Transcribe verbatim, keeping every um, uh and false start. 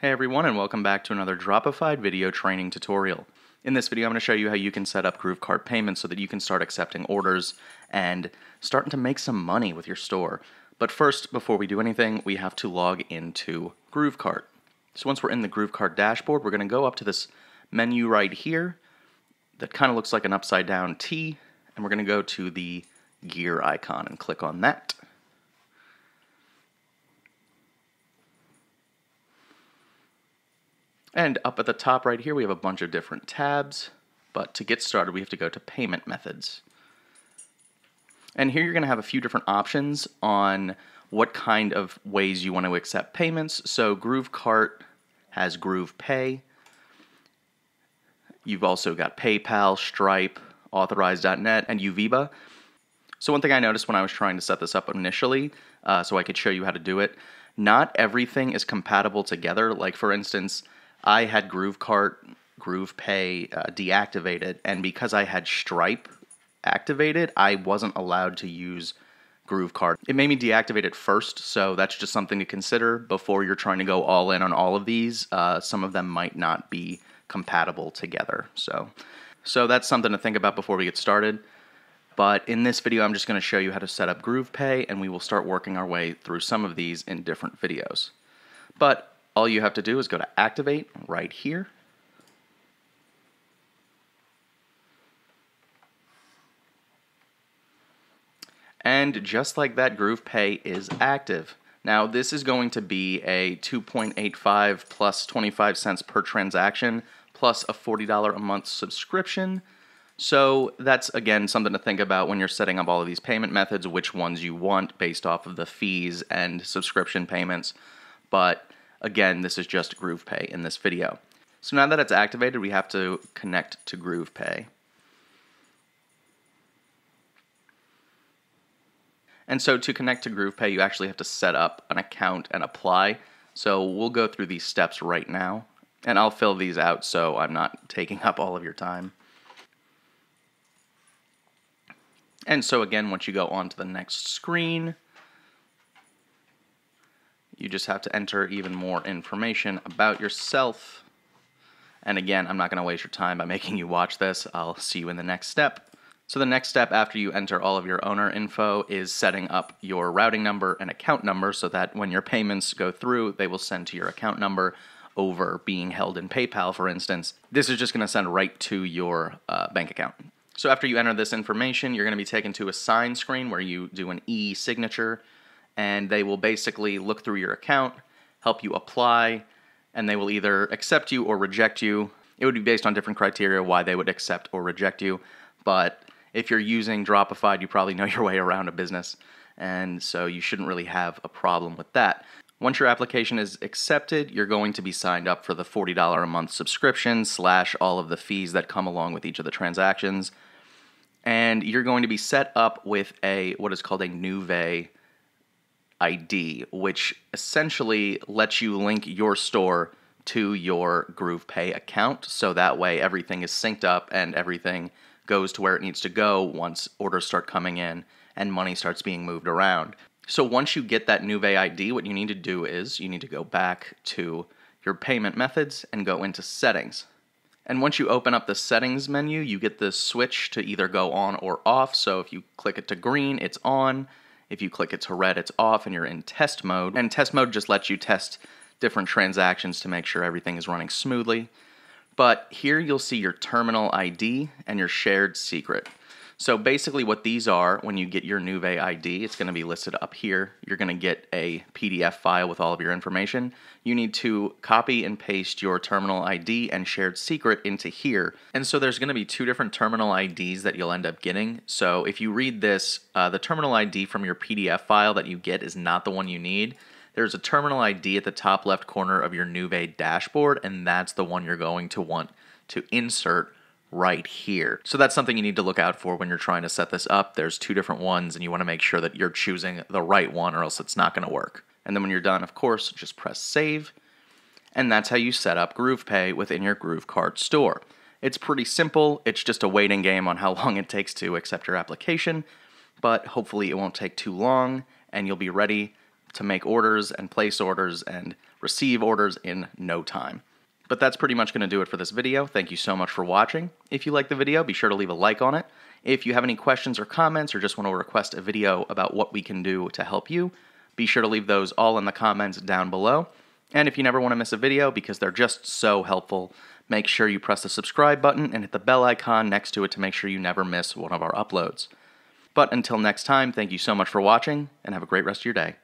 Hey everyone, and welcome back to another Dropified video training tutorial. In this video, I'm going to show you how you can set up GrooveKart payments so that you can start accepting orders and starting to make some money with your store. But first, before we do anything, we have to log into GrooveKart. So once we're in the GrooveKart dashboard, we're going to go up to this menu right here that kind of looks like an upside down T, and we're going to go to the gear icon and click on that. And up at the top right here, we have a bunch of different tabs, but to get started, we have to go to payment methods. And here you're going to have a few different options on what kind of ways you want to accept payments. So GrooveKart has GroovePay. You've also got PayPal, Stripe, Authorize dot net, and Uviba. So one thing I noticed when I was trying to set this up initially, uh, so I could show you how to do it, not everything is compatible together. Like for instance, I had GrooveKart, GroovePay uh, deactivated, and because I had Stripe activated, I wasn't allowed to use GrooveKart. It made me deactivate it first, so that's just something to consider before you're trying to go all in on all of these. Uh, some of them might not be compatible together, so so that's something to think about before we get started. But in this video, I'm just going to show you how to set up GroovePay, and we will start working our way through some of these in different videos. But all you have to do is go to activate right here. And just like that, GroovePay is active. Now this is going to be a two point eight five plus twenty-five cents per transaction plus a forty dollars a month subscription. So that's, again, something to think about when you're setting up all of these payment methods, which ones you want based off of the fees and subscription payments. But again, this is just GroovePay in this video. So now that it's activated, we have to connect to GroovePay. And so to connect to GroovePay, you actually have to set up an account and apply. So we'll go through these steps right now, and I'll fill these out so I'm not taking up all of your time. And so again, once you go on to the next screen, you just have to enter even more information about yourself. And again, I'm not going to waste your time by making you watch this. I'll see you in the next step. So the next step after you enter all of your owner info is setting up your routing number and account number so that when your payments go through, they will send to your account number over being held in PayPal, for instance. This is just going to send right to your uh, bank account. So after you enter this information, you're going to be taken to a sign screen where you do an e-signature. And they will basically look through your account, help you apply, and they will either accept you or reject you. It would be based on different criteria why they would accept or reject you. But if you're using Dropified, you probably know your way around a business, and so you shouldn't really have a problem with that. Once your application is accepted, you're going to be signed up for the forty dollars a month subscription slash all of the fees that come along with each of the transactions. And you're going to be set up with a what is called a Nuve I D, which essentially lets you link your store to your GroovePay account, so that way everything is synced up and everything goes to where it needs to go once orders start coming in and money starts being moved around. So once you get that Nuve I D, what you need to do is you need to go back to your payment methods and go into settings. And once you open up the settings menu, you get this switch to either go on or off. So if you click it to green, it's on. If you click it to red, it's off, and you're in test mode. And test mode just lets you test different transactions to make sure everything is running smoothly. But here you'll see your terminal I D and your shared secret. So basically what these are, when you get your Nuve I D, it's going to be listed up here. You're going to get a P D F file with all of your information. You need to copy and paste your terminal I D and shared secret into here. And so there's going to be two different terminal I Ds that you'll end up getting. So if you read this, uh, the terminal I D from your P D F file that you get is not the one you need. There's a terminal I D at the top left corner of your Nuve dashboard, and that's the one you're going to want to insert right here. So that's something you need to look out for when you're trying to set this up. There's two different ones, and you want to make sure that you're choosing the right one, or else it's not going to work. And then when you're done, of course, just press save. And that's how you set up GroovePay within your GrooveKart store. It's pretty simple. It's just a waiting game on how long it takes to accept your application, but hopefully it won't take too long, and you'll be ready to make orders and place orders and receive orders in no time. But that's pretty much going to do it for this video. Thank you so much for watching. If you liked the video, be sure to leave a like on it. If you have any questions or comments or just want to request a video about what we can do to help you, be sure to leave those all in the comments down below. And if you never want to miss a video because they're just so helpful, make sure you press the subscribe button and hit the bell icon next to it to make sure you never miss one of our uploads. But until next time, thank you so much for watching and have a great rest of your day.